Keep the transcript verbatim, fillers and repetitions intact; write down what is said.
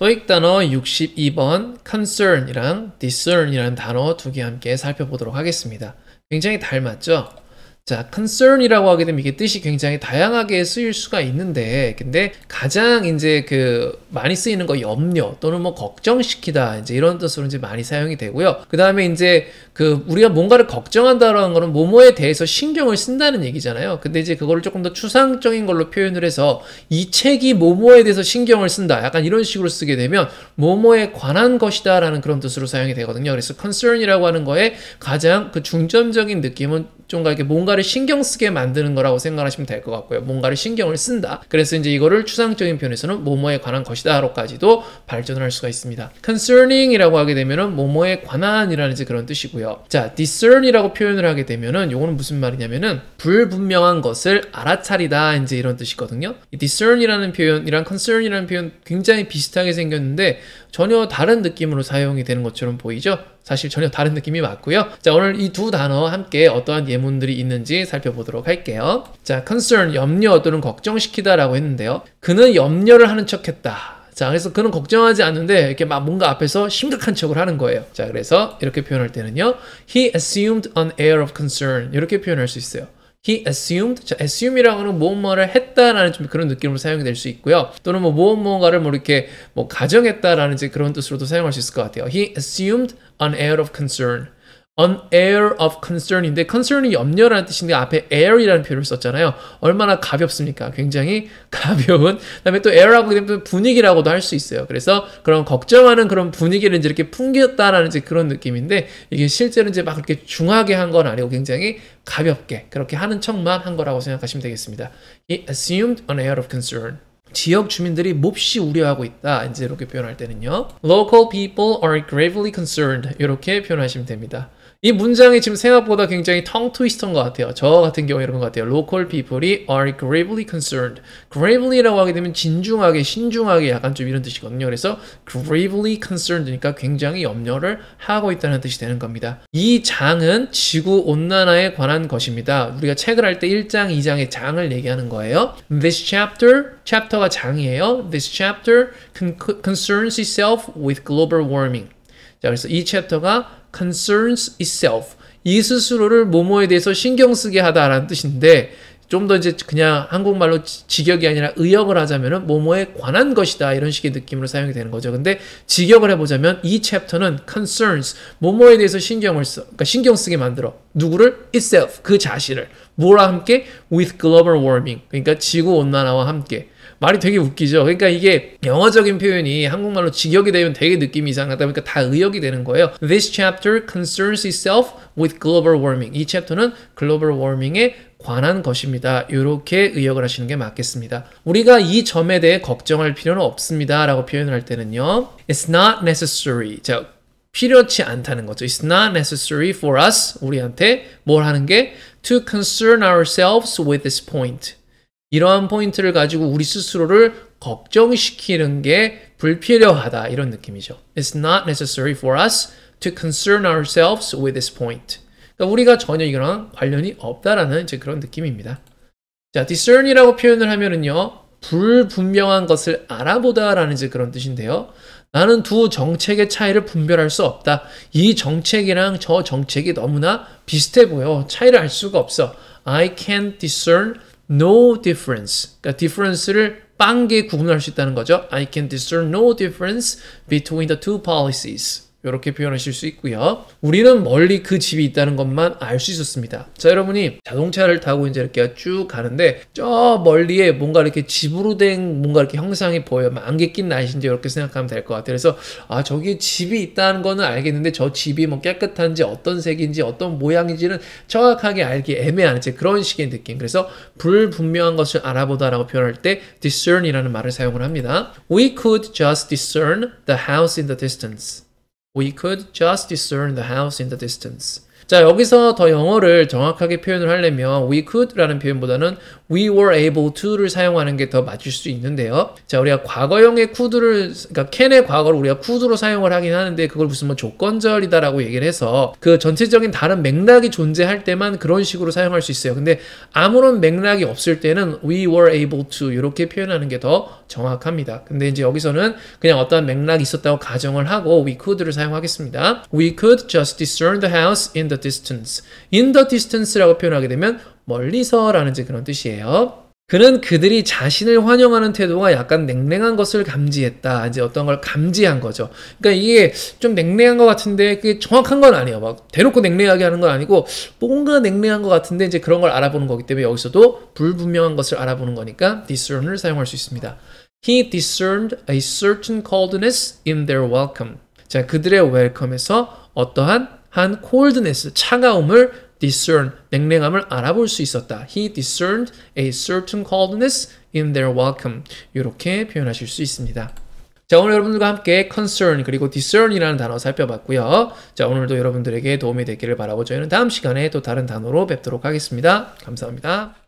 토익 단어 육십이 번 concern이랑 discern이라는 단어 두 개 함께 살펴보도록 하겠습니다. 굉장히 닮았죠? 자, concern이라고 하게 되면 이게 뜻이 굉장히 다양하게 쓰일 수가 있는데, 근데 가장 이제 그 많이 쓰이는 거 염려 또는 뭐 걱정시키다 이제 이런 뜻으로 이제 많이 사용이 되고요. 그 다음에 이제 그 우리가 뭔가를 걱정한다라는 거는 뭐뭐에 대해서 신경을 쓴다는 얘기잖아요. 근데 이제 그거를 조금 더 추상적인 걸로 표현을 해서 이 책이 뭐뭐에 대해서 신경을 쓴다 약간 이런 식으로 쓰게 되면 뭐뭐에 관한 것이다 라는 그런 뜻으로 사용이 되거든요. 그래서 concern이라고 하는 거에 가장 그 중점적인 느낌은 좀 이렇게 뭔가를 신경 쓰게 만드는 거라고 생각하시면 될 것 같고요. 뭔가를 신경을 쓴다. 그래서 이제 이거를 추상적인 표현에서는 뭐뭐에 관한 것이다로까지도 발전을 할 수가 있습니다. concerning이라고 하게 되면은 뭐뭐에 관한이라는 이제 그런 뜻이고요. 자, discern이라고 표현을 하게 되면은 요거는 무슨 말이냐면은 불분명한 것을 알아차리다 이제 이런 뜻이거든요. 이 discern이라는 표현이랑 concern이라는 표현 굉장히 비슷하게 생겼는데 전혀 다른 느낌으로 사용이 되는 것처럼 보이죠? 사실 전혀 다른 느낌이 맞고요. 자, 오늘 이 두 단어 함께 어떠한 예문들이 있는지 살펴보도록 할게요. 자, concern, 염려 또는 걱정시키다 라고 했는데요. 그는 염려를 하는 척 했다. 자, 그래서 그는 걱정하지 않는데 이렇게 막 뭔가 앞에서 심각한 척을 하는 거예요. 자, 그래서 이렇게 표현할 때는요. He assumed an air of concern. 이렇게 표현할 수 있어요. He assumed, 자, assume이라고 하는 뭐뭐를 했다라는 좀 그런 느낌으로 사용이 될 수 있고요. 또는 뭐 뭐뭐가를 뭐 이렇게 뭐 가정했다라는 이제 그런 뜻으로도 사용할 수 있을 것 같아요. He assumed an air of concern. an air of concern인데 concern이 염려라는 뜻인데 앞에 air이라는 표현을 썼잖아요. 얼마나 가볍습니까? 굉장히 가벼운. 그다음에 또 air라고 되면 분위기라고도 할 수 있어요. 그래서 그런 걱정하는 그런 분위기를 이제 이렇게 풍겼다라는 이제 그런 느낌인데 이게 실제로 이제 막 이렇게 중하게 한 건 아니고 굉장히 가볍게 그렇게 하는 척만 한 거라고 생각하시면 되겠습니다. He assumed an air of concern. 지역 주민들이 몹시 우려하고 있다. 이제 이렇게 표현할 때는요. Local people are gravely concerned. 이렇게 표현하시면 됩니다. 이 문장이 지금 생각보다 굉장히 텅 트위스터인 것 같아요. 저 같은 경우에 이런 것 같아요. Local people이 are gravely concerned. Gravely라고 하게 되면 진중하게, 신중하게 약간 좀 이런 뜻이거든요. 그래서 gravely concerned니까 굉장히 염려를 하고 있다는 뜻이 되는 겁니다. 이 장은 지구온난화에 관한 것입니다. 우리가 책을 할 때 일 장, 이 장의 장을 얘기하는 거예요. This chapter, chapter가 장이에요. This chapter concerns itself with global warming. 자, 그래서 이 챕터가 concerns itself, 이 스스로를 뭐뭐에 대해서 신경 쓰게 하다라는 뜻인데 좀 더 이제 그냥 한국말로 직역이 아니라 의역을 하자면은 뭐뭐에 관한 것이다 이런 식의 느낌으로 사용이 되는 거죠. 근데 직역을 해보자면 이 챕터는 concerns, 뭐뭐에 대해서 신경을 써, 그러니까 신경 쓰게 만들어 누구를? itself, 그 자신을 뭐와 함께? with global warming, 그러니까 지구온난화와 함께. 말이 되게 웃기죠. 그러니까 이게 영어적인 표현이 한국말로 직역이 되면 되게 느낌이 이상하다 보니까 다 의역이 되는 거예요. This chapter concerns itself with global warming. 이 챕터는 글로벌 워밍에 관한 것입니다. 이렇게 의역을 하시는 게 맞겠습니다. 우리가 이 점에 대해 걱정할 필요는 없습니다 라고 표현을 할 때는요. It's not necessary. 자, 필요치 않다는 거죠. It's not necessary for us. 우리한테 뭘 하는 게? To concern ourselves with this point. 이러한 포인트를 가지고 우리 스스로를 걱정시키는 게 불필요하다 이런 느낌이죠. It's not necessary for us to concern ourselves with this point. 그러니까 우리가 전혀 이거랑 관련이 없다라는 이제 그런 느낌입니다. 자, discern이라고 표현을 하면은요. 불분명한 것을 알아보다라는 이제 그런 뜻인데요. 나는 두 정책의 차이를 분별할 수 없다. 이 정책이랑 저 정책이 너무나 비슷해 보여. 차이를 알 수가 없어. I can't discern no difference. 그러니까 difference를 빵개 구분할 수 있다는 거죠. I can discern no difference between the two policies. 이렇게 표현하실 수 있고요. 우리는 멀리 그 집이 있다는 것만 알 수 있었습니다. 자, 여러분이 자동차를 타고 이제 이렇게 쭉 가는데 저 멀리에 뭔가 이렇게 집으로 된 뭔가 이렇게 형상이 보여요. 막 안개 낀 날씨인지 이렇게 생각하면 될 것 같아요. 그래서 아, 저기 집이 있다는 거는 알겠는데 저 집이 뭐 깨끗한지 어떤 색인지 어떤 모양인지는 정확하게 알기 애매한 이제 그런 식의 느낌. 그래서 불분명한 것을 알아보다라고 표현할 때 discern이라는 말을 사용을 합니다. We could just discern the house in the distance. We could just discern the house in the distance. 자, 여기서 더 영어를 정확하게 표현을 하려면 we could라는 표현보다는 we were able to를 사용하는 게 더 맞을 수 있는데요. 자, 우리가 과거형의 could를, 그러니까 can의 과거를 우리가 could로 사용을 하긴 하는데 그걸 무슨 뭐 조건절이다라고 얘기를 해서 그 전체적인 다른 맥락이 존재할 때만 그런 식으로 사용할 수 있어요. 근데 아무런 맥락이 없을 때는 we were able to 이렇게 표현하는 게 더 정확합니다. 근데 이제 여기서는 그냥 어떠한 맥락이 있었다고 가정을 하고 we could를 사용하겠습니다. We could just discern the house in the distance. In the distance라고 표현하게 되면 멀리서라는 그런 뜻이에요. 그는 그들이 자신을 환영하는 태도가 약간 냉랭한 것을 감지했다. 이제 어떤 걸 감지한 거죠. 그러니까 이게 좀 냉랭한 것 같은데 그게 정확한 건 아니에요. 막 대놓고 냉랭하게 하는 건 아니고 뭔가 냉랭한 것 같은데 이제 그런 걸 알아보는 거기 때문에 여기서도 불분명한 것을 알아보는 거니까 discern을 사용할 수 있습니다. He discerned a certain coldness in their welcome. 자, 그들의 웰컴에서 어떠한 한 coldness, 차가움을 discern, 냉랭함을 알아볼 수 있었다. He discerned a certain coldness in their welcome. 이렇게 표현하실 수 있습니다. 자, 오늘 여러분들과 함께 concern 그리고 discern이라는 단어 살펴봤고요. 자, 오늘도 여러분들에게 도움이 되기를 바라고 저희는 다음 시간에 또 다른 단어로 뵙도록 하겠습니다. 감사합니다.